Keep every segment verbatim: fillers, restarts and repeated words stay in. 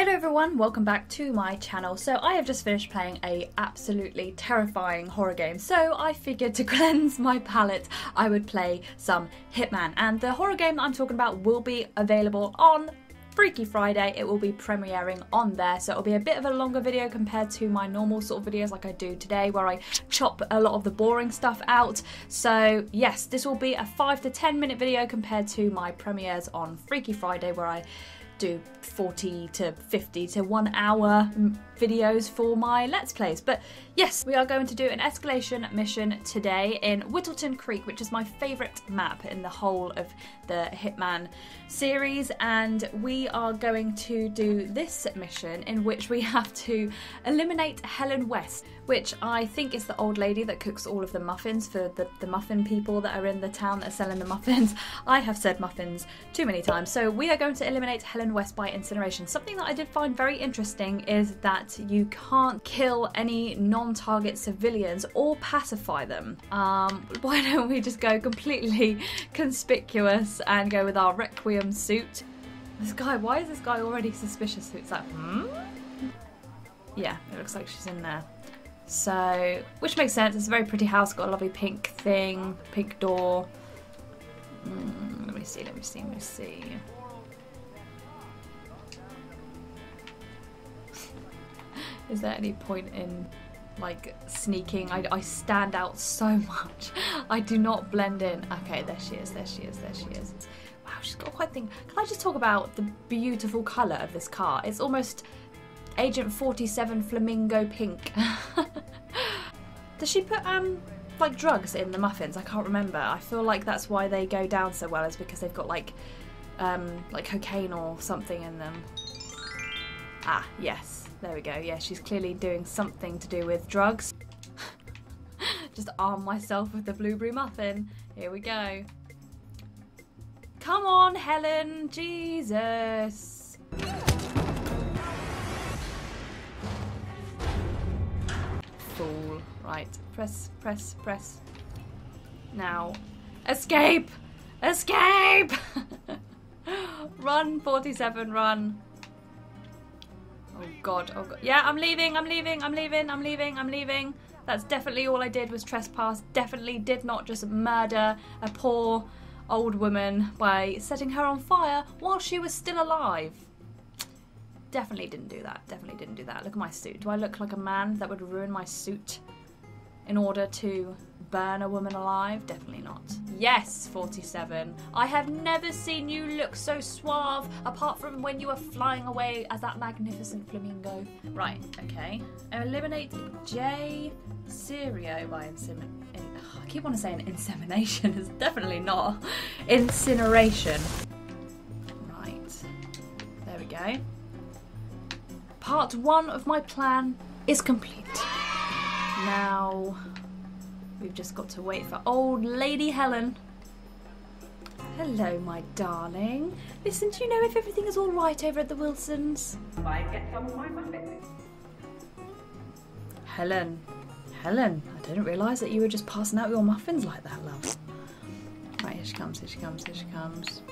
Hello everyone, welcome back to my channel. So I have just finished playing a absolutely terrifying horror game, so I figured to cleanse my palette I would play some Hitman, and the horror game that I'm talking about will be available on Freaky Friday. It will be premiering on there, so it'll be a bit of a longer video compared to my normal sort of videos like I do today, where I chop a lot of the boring stuff out. So yes, this will be a five to ten minute video compared to my premieres on Freaky Friday, where I do forty to fifty to one hour videos for my Let's Plays. But yes, we are going to do an escalation mission today in Whittleton Creek, which is my favourite map in the whole of the Hitman series, and we are going to do this mission in which we have to eliminate Helen West, which I think is the old lady that cooks all of the muffins for the, the muffin people that are in the town that are selling the muffins. I have said muffins too many times. So we are going to eliminate Helen West by incineration. Something that I did find very interesting is that you can't kill any non-target civilians or pacify them. Um, why don't we just go completely conspicuous and go with our Requiem suit? This guy, why is this guy already suspicious? It's like, hmm? Yeah, it looks like she's in there. So, which makes sense. It's a very pretty house, got a lovely pink thing, pink door. Mm, let me see, let me see, let me see. Is there any point in like sneaking? I, I stand out so much. I do not blend in. Okay, there she is, there she is, there she is. Wow, she's got quite a thing. Can I just talk about the beautiful colour of this car? It's almost Agent forty-seven flamingo pink. Does she put um like drugs in the muffins? I can't remember. I feel like that's why they go down so well, is because they've got like um like cocaine or something in them. Ah, yes. There we go, yeah, she's clearly doing something to do with drugs. Just arm myself with the blueberry muffin. Here we go. Come on, Helen, Jesus. Fool, right, press, press, press. Now, escape, escape! Run, forty-seven, run. Oh god, oh god. Yeah, I'm leaving, I'm leaving, I'm leaving, I'm leaving, I'm leaving. That's definitely all I did was trespass. Definitely did not just murder a poor old woman by setting her on fire while she was still alive. Definitely didn't do that, definitely didn't do that. Look at my suit. Do I look like a man that would ruin my suit in order to burn a woman alive? Definitely not. Yes, forty-seven. I have never seen you look so suave, apart from when you were flying away as that magnificent flamingo. Right, okay. Eliminate J. Cereo by insemination. In oh, I keep on saying insemination. It's definitely not. Incineration. Right. There we go. Part one of my plan is complete. Now... we've just got to wait for old lady Helen. Hello, my darling. Listen, do you know if everything is all right over at the Wilsons? I get some of my muffins. Helen, Helen, I didn't realise that you were just passing out your muffins like that, love. Right, here she comes, here she comes, here she comes.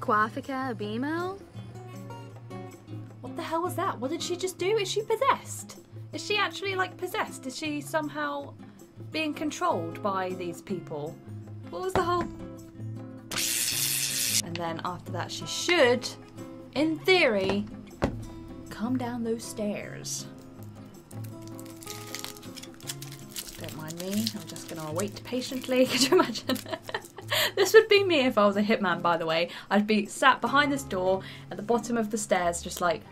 Quafica Beamel? What the hell was that? What did she just do? Is she possessed? Is she actually, like, possessed? Is she somehow... being controlled by these people? What was the whole... And then after that she should, in theory, come down those stairs. Don't mind me, I'm just gonna wait patiently. Could you imagine? This would be me if I was a hitman, by the way. I'd be sat behind this door at the bottom of the stairs just like...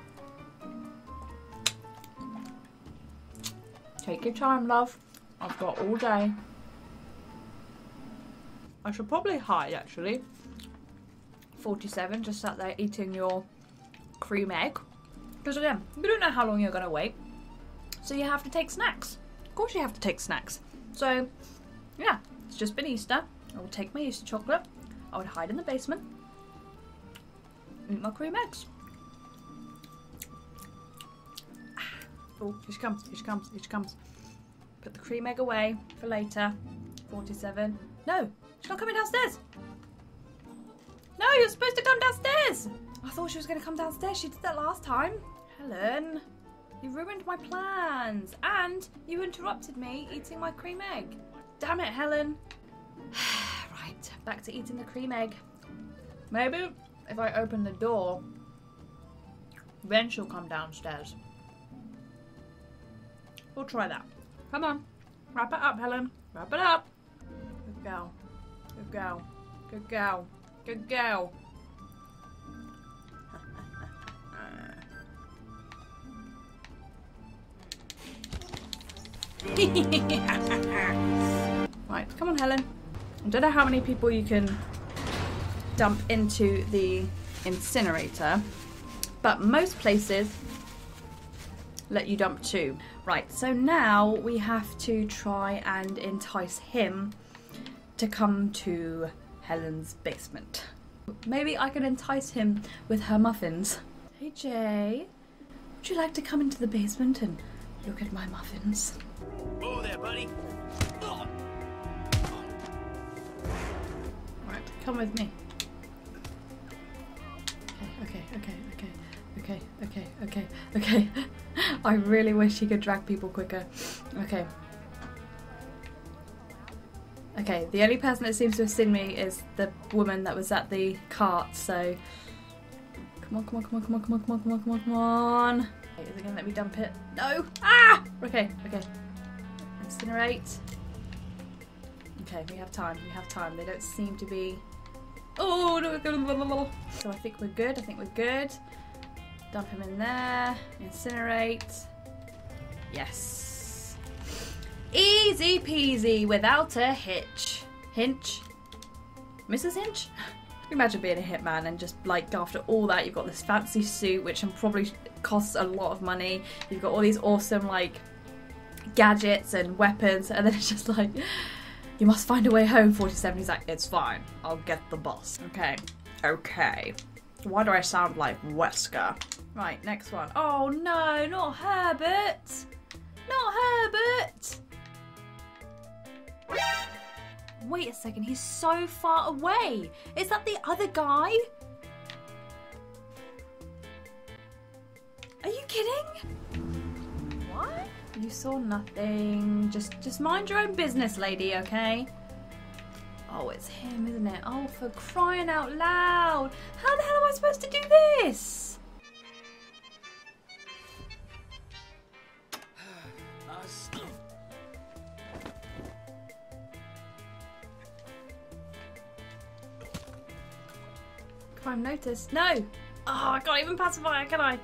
Take your time, love. I've got all day. I should probably hide, actually. forty-seven, just sat there eating your cream egg. Because again, you don't know how long you're going to wait. So you have to take snacks. Of course you have to take snacks. So, yeah, it's just been Easter. I will take my Easter chocolate. I would hide in the basement. Eat my cream eggs. Oh, here she comes, here she comes, here she comes. Put the cream egg away for later. forty-seven. No, she's not coming downstairs. No, you're supposed to come downstairs. I thought she was going to come downstairs. She did that last time. Helen, you ruined my plans. And you interrupted me eating my cream egg. Damn it, Helen. Right, back to eating the cream egg. Maybe if I open the door, then she'll come downstairs. We'll try that. Come on. Wrap it up, Helen. Wrap it up. Good girl. Good girl. Good girl. Good girl. Right, come on, Helen. I don't know how many people you can dump into the incinerator, but most places let you dump two. Right, so now we have to try and entice him to come to Helen's basement. Maybe I could entice him with her muffins. Hey Jay, would you like to come into the basement and look at my muffins? Oh there, buddy. Oh. Right, come with me. Okay, okay, okay, okay, okay, okay, okay, okay. I really wish he could drag people quicker. Okay. Okay, the only person that seems to have seen me is the woman that was at the cart, so... Come on, come on, come on, come on, come on, come on, come on, come on, come on! Okay, is it gonna let me dump it? No! Ah! Okay, okay. Incinerate. Okay, we have time, we have time. They don't seem to be... Oh, no! So I think we're good, I think we're good. Dump him in there, incinerate. Yes. Easy peasy without a hitch. Hinch? Missus Hinch? Imagine being a hitman and just like after all that you've got this fancy suit which probably costs a lot of money. You've got all these awesome like gadgets and weapons and then it's just like, you must find a way home, forty-seven. He's like, it's fine, I'll get the boss. Okay, okay. Why do I sound like Wesker? Right, next one. Oh no, not Herbert! Not Herbert! Wait a second, he's so far away! Is that the other guy? Are you kidding? What? You saw nothing. Just, just mind your own business, lady, okay? Oh, it's him, isn't it? Oh, for crying out loud! How the hell am I supposed to do this? Crime notice. No! Oh, I can't even pacify her, can I?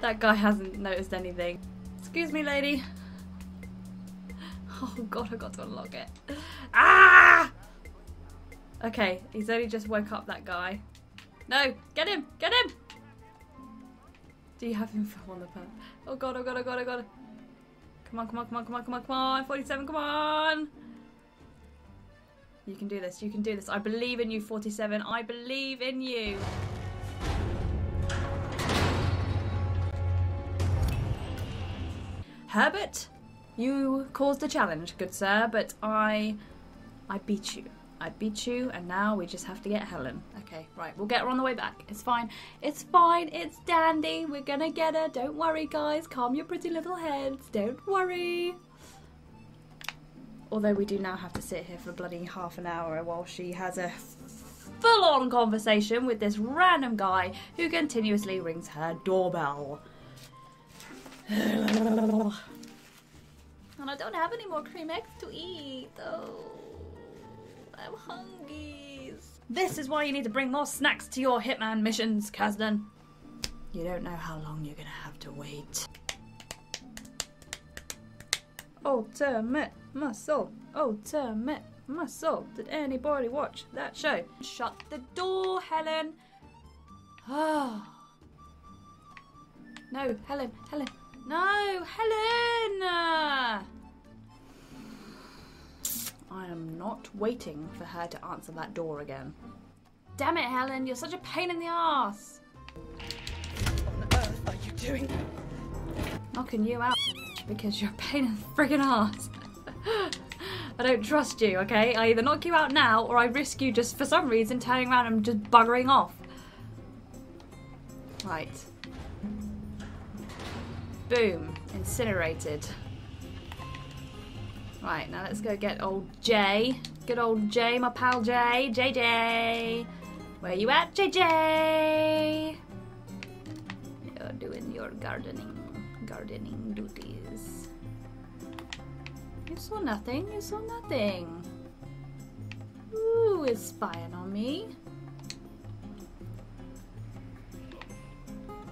That guy hasn't noticed anything. Excuse me, lady. Oh god, I got to unlock it. Ah! Okay, he's only just woke up, that guy. No, get him, get him! Do you have him on the pad? Oh god, oh god, oh god, oh god. Come on, come on, come on, come on, come on, come on, forty-seven, come on! You can do this, you can do this. I believe in you, forty-seven, I believe in you. Herbert? You caused a challenge, good sir, but I, I beat you. I beat you, and now we just have to get Helen. Okay, right, we'll get her on the way back. It's fine, it's fine, it's dandy. We're gonna get her, don't worry, guys. Calm your pretty little heads, don't worry. Although we do now have to sit here for bloody half an hour while she has a full-on conversation with this random guy who continuously rings her doorbell. And I don't have any more cream eggs to eat. Oh, I'm hungry. This is why you need to bring more snacks to your hitman missions, Kazdan. You don't know how long you're gonna have to wait. Ultimate muscle. Ultimate muscle. Did anybody watch that show? Shut the door, Helen. Oh. No, Helen, Helen. No, Helen! I am not waiting for her to answer that door again. Damn it, Helen, you're such a pain in the ass! What on earth are you doing? Knocking you out because you're a pain in the friggin' ass. I don't trust you, okay? I either knock you out now or I risk you just for some reason turning around and just buggering off. Right. Boom. Incinerated. Right, now let's go get old Jay. Good old Jay, my pal Jay. J J! Where you at, J J? You're doing your gardening. Gardening duties. You saw nothing, you saw nothing. Ooh, it's spying on me.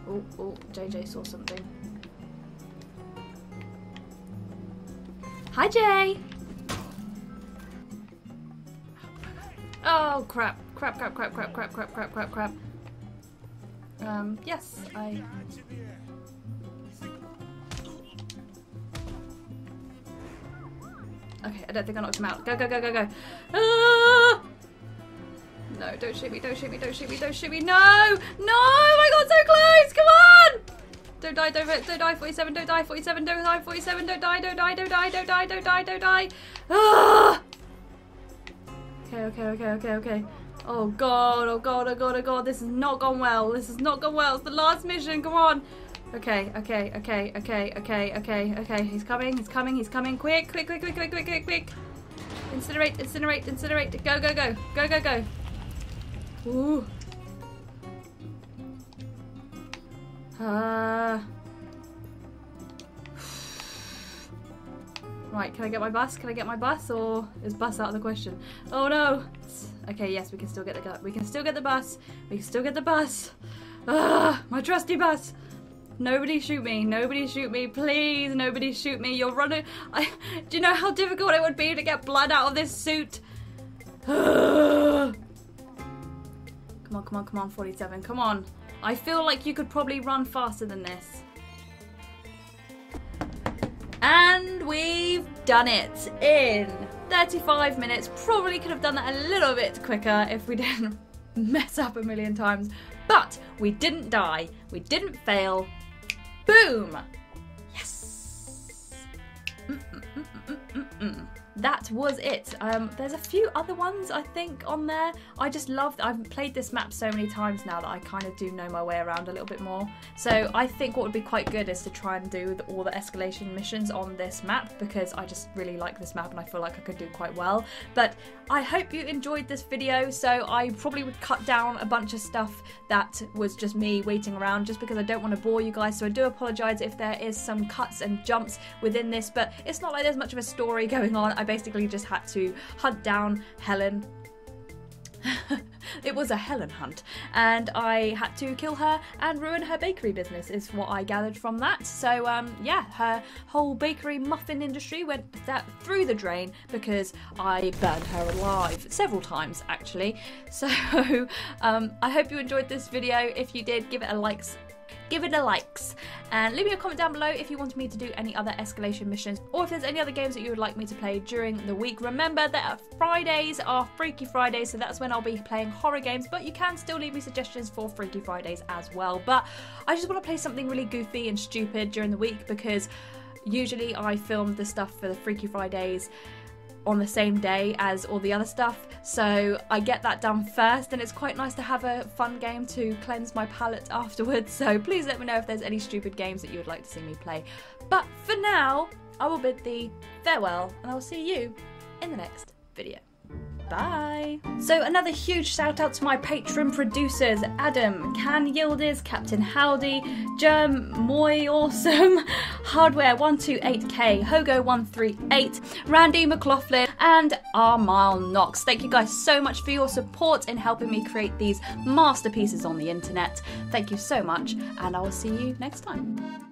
Oh, oh, J J saw something. Hi, Jay! Oh, crap. Crap, crap, crap, crap, crap, crap, crap, crap, crap. Um, yes, I... Okay, I don't think I knocked him out. Go, go, go, go, go. Ah! No, don't shoot me, don't shoot me, don't shoot me, don't shoot me. No! No! I got so close! Come on! Don't die, don't, don't die, forty-seven, don't die, forty-seven, don't die, forty-seven, don't die, don't die, don't die, don't die, don't die, don't die. Ah! Okay, okay, okay, okay, okay. Oh god, oh god, oh god, oh god, this has not gone well. This has not gone well. It's the last mission, come on. Okay, okay, okay, okay, okay, okay, okay. He's coming, he's coming, he's coming. Quick, quick, quick, quick, quick, quick, quick, quick. Incinerate, incinerate, incinerate. Go, go, go. Go, go, go. Ooh. Uh. Right, can I get my bus? Can I get my bus? Or is bus out of the question? Oh no. Okay, yes, we can still get the gu- we can still get the bus. We can still get the bus. Ah, my trusty bus. Nobody shoot me, nobody shoot me, please, nobody shoot me, you're running. I, do you know how difficult it would be to get blood out of this suit? Come on, come on, come on, forty-seven, come on. I feel like you could probably run faster than this. And we've done it in thirty-five minutes. Probably could have done that a little bit quicker if we didn't mess up a million times. But we didn't die, we didn't fail. Boom! Yes! Mm, mm, mm, mm, mm, mm. That was it. Um, there's a few other ones, I think, on there. I just love that I've played this map so many times now that I kind of do know my way around a little bit more. So I think what would be quite good is to try and do the, all the escalation missions on this map, because I just really like this map and I feel like I could do quite well. But I hope you enjoyed this video. So I probably would cut down a bunch of stuff that was just me waiting around, just because I don't want to bore you guys. So I do apologise if there is some cuts and jumps within this, but it's not like there's much of a story going on. I basically just had to hunt down Helen. It was a Helen hunt, and I had to kill her and ruin her bakery business is what I gathered from that. So um, yeah, her whole bakery muffin industry went that through the drain because I burned her alive several times actually. So um, I hope you enjoyed this video. If you did, give it a like. Give it a likes and leave me a comment down below if you wanted me to do any other escalation missions, or if there's any other games that you would like me to play during the week. Remember that Fridays are Freaky Fridays, so that's when I'll be playing horror games, but you can still leave me suggestions for Freaky Fridays as well. But I just want to play something really goofy and stupid during the week, because usually I film the stuff for the Freaky Fridays on the same day as all the other stuff, so I get that done first, and it's quite nice to have a fun game to cleanse my palate afterwards. So please let me know if there's any stupid games that you would like to see me play, but for now I will bid thee farewell and I will see you in the next video. Bye. So another huge shout out to my Patreon producers, Adam, Can Yıldız, Captain Howdy, Germ Moy Awesome, Hardware one two eight K, Hogo one three eight, Randy McLaughlin and R-Mile Knox. Thank you guys so much for your support in helping me create these masterpieces on the internet. Thank you so much and I will see you next time.